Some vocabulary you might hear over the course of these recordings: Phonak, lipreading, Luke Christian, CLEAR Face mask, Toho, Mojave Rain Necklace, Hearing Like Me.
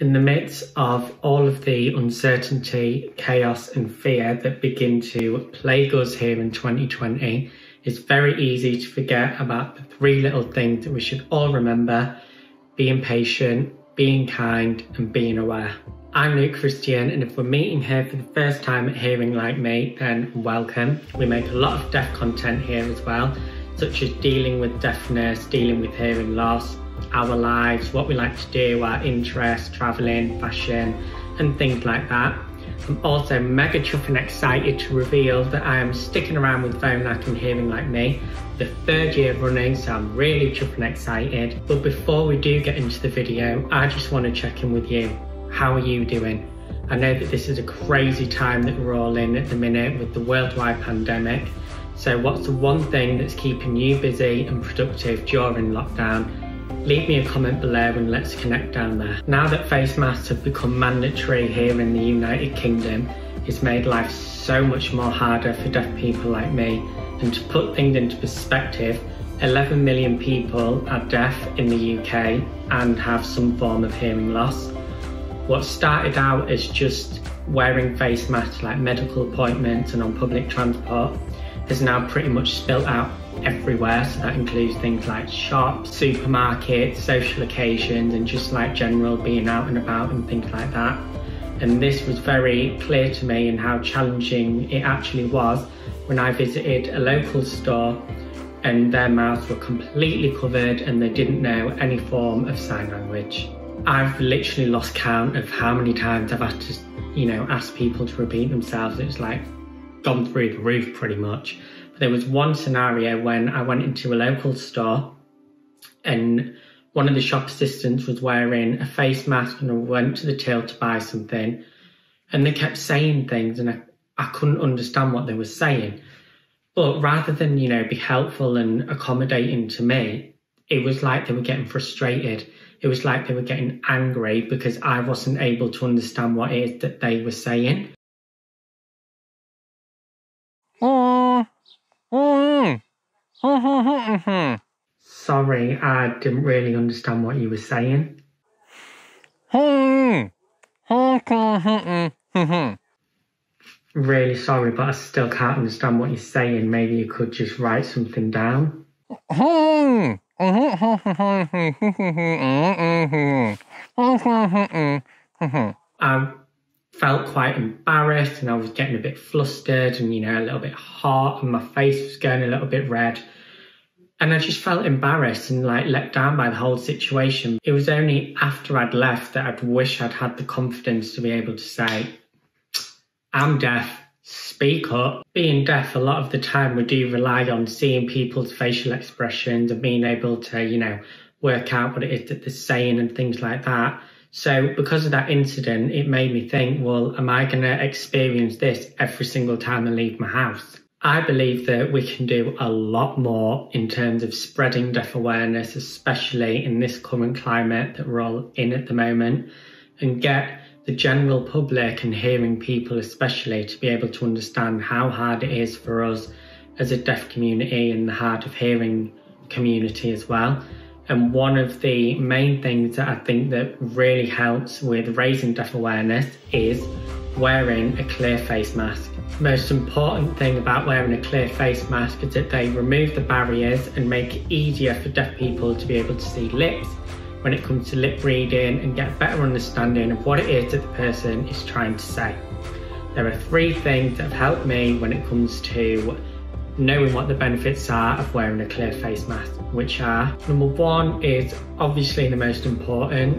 In the midst of all of the uncertainty, chaos and fear that begin to plague us here in 2020, it's very easy to forget about the three little things that we should all remember: being patient, being kind and being aware. I'm Luke Christian, and if we're meeting here for the first time at Hearing Like Me, then welcome. We make a lot of deaf content here as well, such as dealing with deafness, dealing with hearing loss, our lives, what we like to do, our interests, travelling, fashion and things like that. I'm also mega chuffing excited to reveal that I am sticking around with Phonak and Hearing Like Me the third year running, so I'm really chuffing excited. But before we do get into the video, I just want to check in with you. How are you doing? I know that this is a crazy time that we're all in at the minute with the worldwide pandemic. So what's the one thing that's keeping you busy and productive during lockdown? Leave me a comment below and let's connect down there. Now that face masks have become mandatory here in the United Kingdom, it's made life so much more harder for deaf people like me. And to put things into perspective, 11 million people are deaf in the UK and have some form of hearing loss. What started out as just wearing face masks like medical appointments and on public transport is now pretty much spilt out everywhere, so that includes things like shops, supermarkets, social occasions and just like general being out and about and things like that. And this was very clear to me in how challenging it actually was when I visited a local store and their mouths were completely covered and they didn't know any form of sign language. I've literally lost count of how many times I've had to, you know, ask people to repeat themselves. It's like gone through the roof pretty much. There was one scenario when I went into a local store and one of the shop assistants was wearing a face mask, and I went to the till to buy something and they kept saying things and I couldn't understand what they were saying. But rather than, you know, be helpful and accommodating to me, it was like they were getting frustrated. It was like they were getting angry because I wasn't able to understand what it is that they were saying. Sorry, I didn't really understand what you were saying. Really sorry, but I still can't understand what you're saying. Maybe you could just write something down. I felt quite embarrassed and I was getting a bit flustered and, you know, a little bit hot and my face was going a little bit red. And I just felt embarrassed and like let down by the whole situation. It was only after I'd left that I'd wish I'd had the confidence to be able to say, I'm deaf, speak up. Being deaf, a lot of the time we do rely on seeing people's facial expressions and being able to, you know, work out what it is that they're saying and things like that. So because of that incident, it made me think, well, am I going to experience this every single time I leave my house? I believe that we can do a lot more in terms of spreading deaf awareness, especially in this current climate that we're all in at the moment, and get the general public and hearing people especially to be able to understand how hard it is for us as a deaf community and the hard of hearing community as well. And one of the main things that I think that really helps with raising deaf awareness is wearing a clear face mask. The most important thing about wearing a clear face mask is that they remove the barriers and make it easier for deaf people to be able to see lips when it comes to lip reading and get a better understanding of what it is that the person is trying to say. There are three things that have helped me when it comes to knowing what the benefits are of wearing a clear face mask, which are: number one is obviously the most important,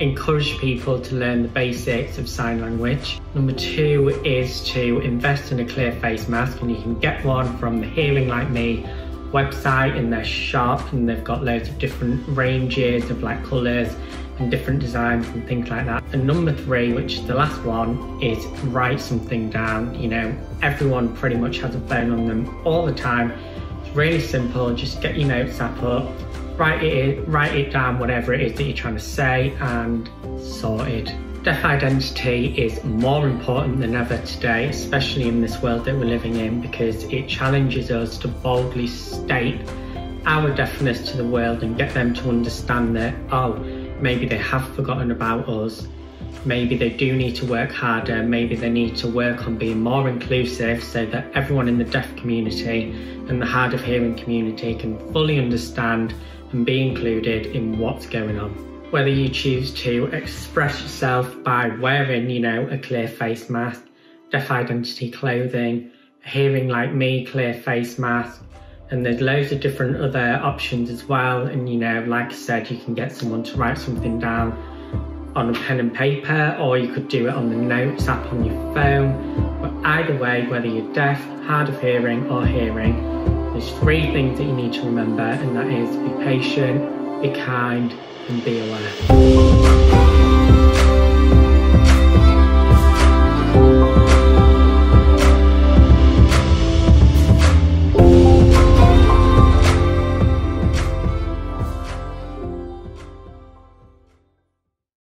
encourage people to learn the basics of sign language. Number two is to invest in a clear face mask, and you can get one from the Hearing Like Me website in their shop, and they've got loads of different ranges of like colours and different designs and things like that. And number three, which is the last one, is write something down. You know, everyone pretty much has a phone on them all the time. It's really simple, just get your notes app up, write it down, whatever it is that you're trying to say, and sorted. Deaf identity is more important than ever today, especially in this world that we're living in, because it challenges us to boldly state our deafness to the world and get them to understand that, oh, maybe they have forgotten about us, maybe they do need to work harder, maybe they need to work on being more inclusive so that everyone in the deaf community and the hard of hearing community can fully understand and be included in what's going on. Whether you choose to express yourself by wearing, a clear face mask, deaf identity clothing, Hearing Like Me clear face mask, and there's loads of different other options as well. And like I said, you can get someone to write something down on a pen and paper, or you could do it on the Notes app on your phone. But either way, whether you're deaf, hard of hearing or hearing, there's three things that you need to remember, and that is be patient, be kind, and be aware.